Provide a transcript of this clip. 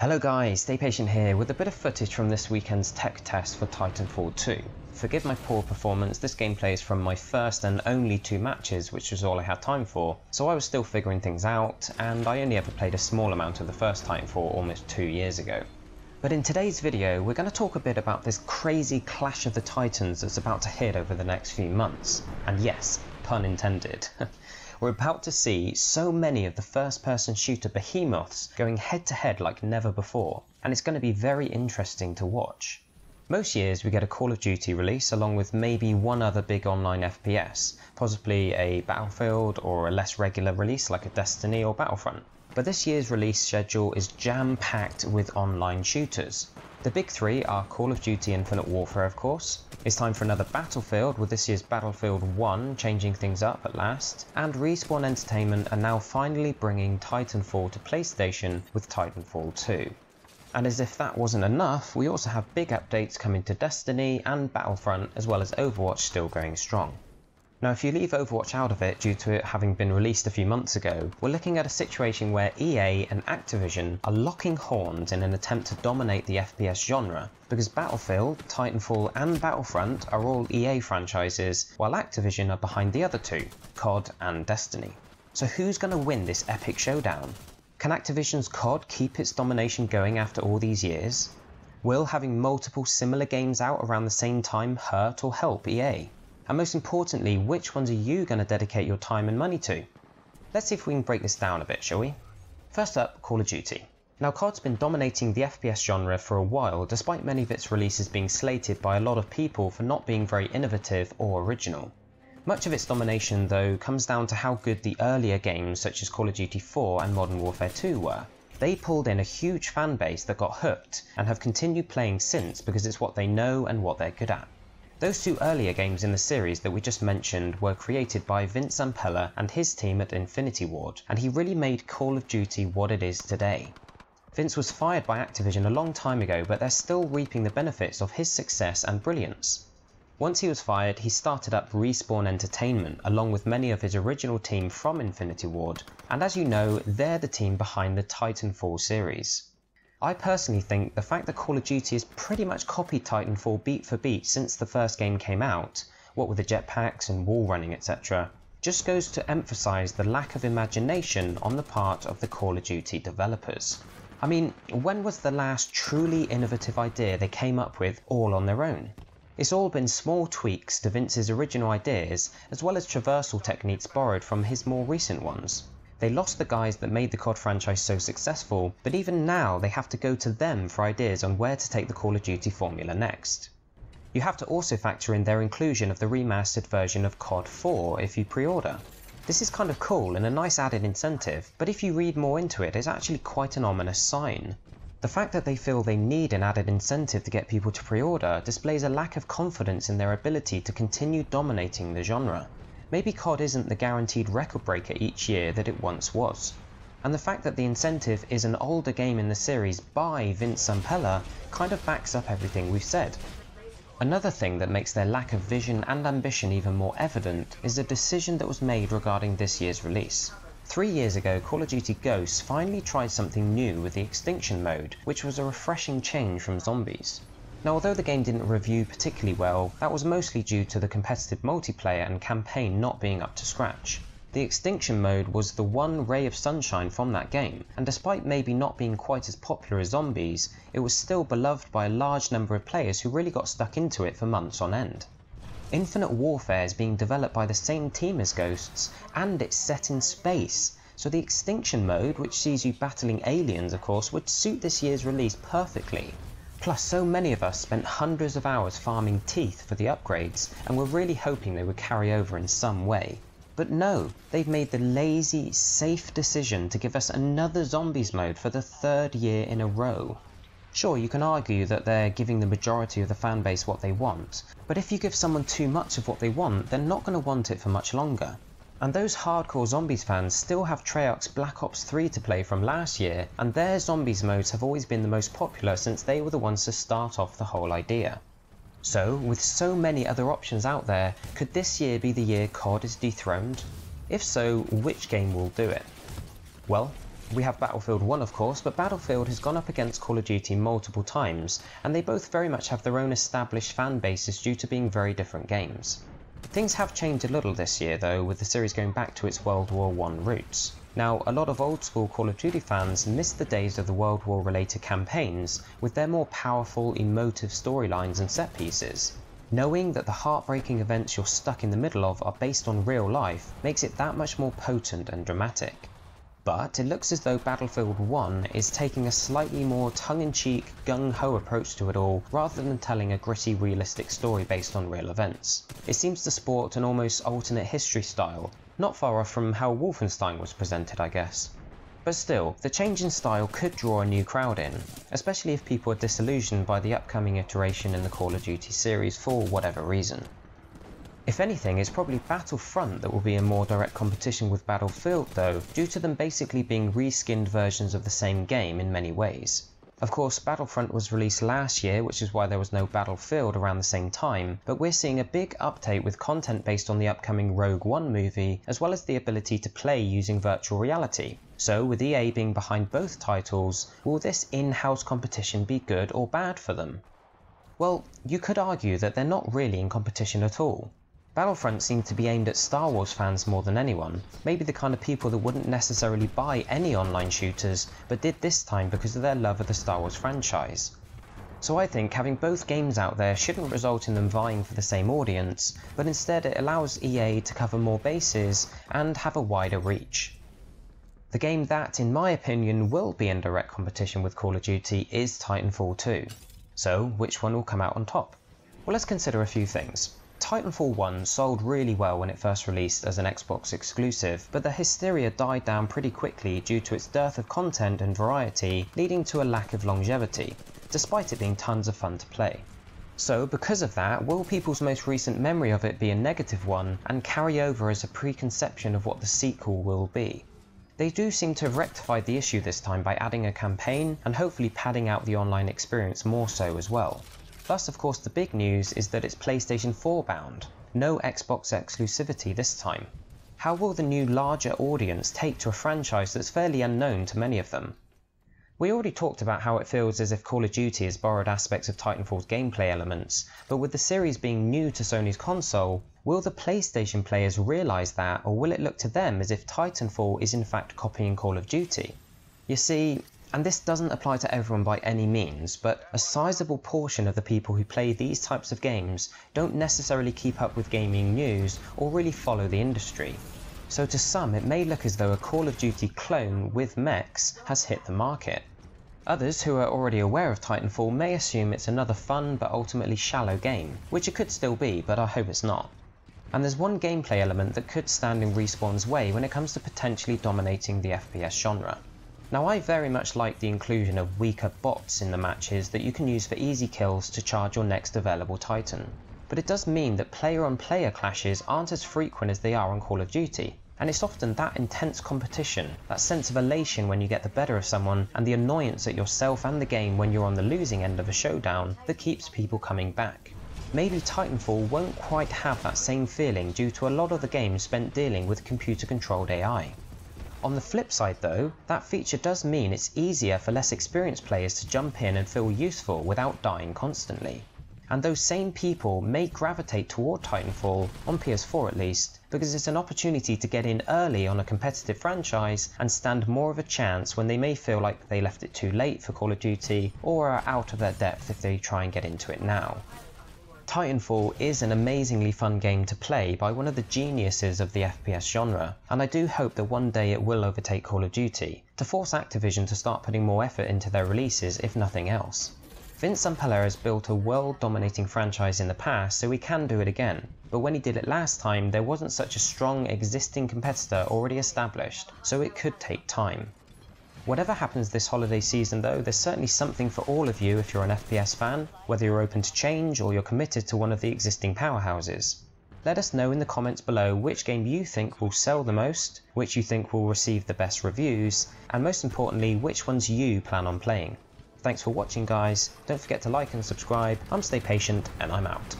Hello guys, Stay_Pationt here with a bit of footage from this weekend's tech test for Titanfall 2. Forgive my poor performance, this gameplay is from my first and only two matches, which was all I had time for, so I was still figuring things out, and I only ever played a small amount of the first Titanfall almost 2 years ago. But in today's video, we're going to talk a bit about this crazy clash of the titans that's about to hit over the next few months. And yes, pun intended. We're about to see so many of the first-person shooter behemoths going head-to-head like never before, and it's going to be very interesting to watch. Most years we get a Call of Duty release along with maybe one other big online FPS, possibly a Battlefield or a less regular release like a Destiny or Battlefront. But this year's release schedule is jam-packed with online shooters. The big three are Call of Duty Infinite Warfare, of course. It's time for another Battlefield, with this year's Battlefield 1 changing things up at last, and Respawn Entertainment are now finally bringing Titanfall to PlayStation with Titanfall 2. And as if that wasn't enough, we also have big updates coming to Destiny and Battlefront, as well as Overwatch still going strong. Now, if you leave Overwatch out of it due to it having been released a few months ago, we're looking at a situation where EA and Activision are locking horns in an attempt to dominate the FPS genre, because Battlefield, Titanfall and Battlefront are all EA franchises, while Activision are behind the other two, COD and Destiny. So who's going to win this epic showdown? Can Activision's COD keep its domination going after all these years? Will having multiple similar games out around the same time hurt or help EA? And most importantly, which ones are you going to dedicate your time and money to? Let's see if we can break this down a bit, shall we? First up, Call of Duty. Now, COD's been dominating the FPS genre for a while, despite many of its releases being slated by a lot of people for not being very innovative or original. Much of its domination, though, comes down to how good the earlier games such as Call of Duty 4 and Modern Warfare 2 were. They pulled in a huge fan base that got hooked, and have continued playing since because it's what they know and what they're good at. Those two earlier games in the series that we just mentioned were created by Vince Zampella and his team at Infinity Ward, and he really made Call of Duty what it is today. Vince was fired by Activision a long time ago, but they're still reaping the benefits of his success and brilliance. Once he was fired, he started up Respawn Entertainment, along with many of his original team from Infinity Ward, and as you know, they're the team behind the Titanfall series. I personally think the fact that Call of Duty has pretty much copied Titanfall beat for beat since the first game came out, what with the jetpacks and wall running etc, just goes to emphasise the lack of imagination on the part of the Call of Duty developers. I mean, when was the last truly innovative idea they came up with all on their own? It's all been small tweaks to Vince's original ideas, as well as traversal techniques borrowed from his more recent ones. They lost the guys that made the COD franchise so successful, but even now they have to go to them for ideas on where to take the Call of Duty formula next. You have to also factor in their inclusion of the remastered version of COD 4 if you pre-order. This is kind of cool and a nice added incentive, but if you read more into it, it's actually quite an ominous sign. The fact that they feel they need an added incentive to get people to pre-order displays a lack of confidence in their ability to continue dominating the genre. Maybe COD isn't the guaranteed record breaker each year that it once was. And the fact that the incentive is an older game in the series by Vince Zampella kind of backs up everything we've said. Another thing that makes their lack of vision and ambition even more evident is the decision that was made regarding this year's release. 3 years ago, Call of Duty Ghosts finally tried something new with the Extinction mode, which was a refreshing change from zombies. Now, although the game didn't review particularly well, that was mostly due to the competitive multiplayer and campaign not being up to scratch. The Extinction mode was the one ray of sunshine from that game, and despite maybe not being quite as popular as zombies, it was still beloved by a large number of players who really got stuck into it for months on end. Infinite Warfare is being developed by the same team as Ghosts, and it's set in space, so the Extinction mode, which sees you battling aliens of course, would suit this year's release perfectly. Plus, so many of us spent hundreds of hours farming teeth for the upgrades, and were really hoping they would carry over in some way. But no, they've made the lazy, safe decision to give us another zombies mode for the third year in a row. Sure, you can argue that they're giving the majority of the fanbase what they want, but if you give someone too much of what they want, they're not going to want it for much longer. And those hardcore zombies fans still have Treyarch's Black Ops 3 to play from last year, and their zombies modes have always been the most popular since they were the ones to start off the whole idea. So, with so many other options out there, could this year be the year COD is dethroned? If so, which game will do it? Well, We have Battlefield 1 of course, but Battlefield has gone up against Call of Duty multiple times, and they both very much have their own established fan bases due to being very different games. Things have changed a little this year though, with the series going back to its World War I roots. Now, a lot of old school Call of Duty fans miss the days of the World War related campaigns with their more powerful, emotive storylines and set pieces. Knowing that the heartbreaking events you're stuck in the middle of are based on real life makes it that much more potent and dramatic. But it looks as though Battlefield 1 is taking a slightly more tongue-in-cheek, gung-ho approach to it all rather than telling a gritty, realistic story based on real events. It seems to sport an almost alternate history style, not far off from how Wolfenstein was presented, I guess. But still, the change in style could draw a new crowd in, especially if people are disillusioned by the upcoming iteration in the Call of Duty series for whatever reason. If anything, it's probably Battlefront that will be in more direct competition with Battlefield though, due to them basically being reskinned versions of the same game in many ways. Of course, Battlefront was released last year, which is why there was no Battlefield around the same time, but we're seeing a big update with content based on the upcoming Rogue One movie, as well as the ability to play using virtual reality. So with EA being behind both titles, will this in-house competition be good or bad for them? Well, you could argue that they're not really in competition at all. Battlefront seemed to be aimed at Star Wars fans more than anyone, maybe the kind of people that wouldn't necessarily buy any online shooters, but did this time because of their love of the Star Wars franchise. So I think having both games out there shouldn't result in them vying for the same audience, but instead it allows EA to cover more bases and have a wider reach. The game that, in my opinion, will be in direct competition with Call of Duty is Titanfall 2. So, which one will come out on top? Well, let's consider a few things. Titanfall 1 sold really well when it first released as an Xbox exclusive, but the hysteria died down pretty quickly due to its dearth of content and variety, leading to a lack of longevity, despite it being tons of fun to play. So, because of that, will people's most recent memory of it be a negative one, and carry over as a preconception of what the sequel will be? They do seem to have rectified the issue this time by adding a campaign and hopefully padding out the online experience more so as well. Plus, of course, the big news is that it's PlayStation 4 bound, no Xbox exclusivity this time. How will the new larger audience take to a franchise that's fairly unknown to many of them? We already talked about how it feels as if Call of Duty has borrowed aspects of Titanfall's gameplay elements, but with the series being new to Sony's console, will the PlayStation players realise that, or will it look to them as if Titanfall is in fact copying Call of Duty? You see, and this doesn't apply to everyone by any means, but a sizable portion of the people who play these types of games don't necessarily keep up with gaming news or really follow the industry. So to some it may look as though a Call of Duty clone with mechs has hit the market. Others who are already aware of Titanfall may assume it's another fun but ultimately shallow game, which it could still be, but I hope it's not. And there's one gameplay element that could stand in Respawn's way when it comes to potentially dominating the FPS genre. Now, I very much like the inclusion of weaker bots in the matches that you can use for easy kills to charge your next available Titan, but it does mean that player-on-player clashes aren't as frequent as they are on Call of Duty, and it's often that intense competition, that sense of elation when you get the better of someone, and the annoyance at yourself and the game when you're on the losing end of a showdown that keeps people coming back. Maybe Titanfall won't quite have that same feeling due to a lot of the game spent dealing with computer-controlled AI. On the flip side though, that feature does mean it's easier for less experienced players to jump in and feel useful without dying constantly. And those same people may gravitate toward Titanfall, on PS4 at least, because it's an opportunity to get in early on a competitive franchise and stand more of a chance when they may feel like they left it too late for Call of Duty or are out of their depth if they try and get into it now. Titanfall is an amazingly fun game to play by one of the geniuses of the FPS genre, and I do hope that one day it will overtake Call of Duty, to force Activision to start putting more effort into their releases if nothing else. Vince Zampella has built a world-dominating franchise in the past, so he can do it again, but when he did it last time there wasn't such a strong existing competitor already established, so it could take time. Whatever happens this holiday season though, there's certainly something for all of you if you're an FPS fan, whether you're open to change or you're committed to one of the existing powerhouses. Let us know in the comments below which game you think will sell the most, which you think will receive the best reviews, and most importantly, which ones you plan on playing. Thanks for watching guys, don't forget to like and subscribe, I'm Stay_Pationt and I'm out.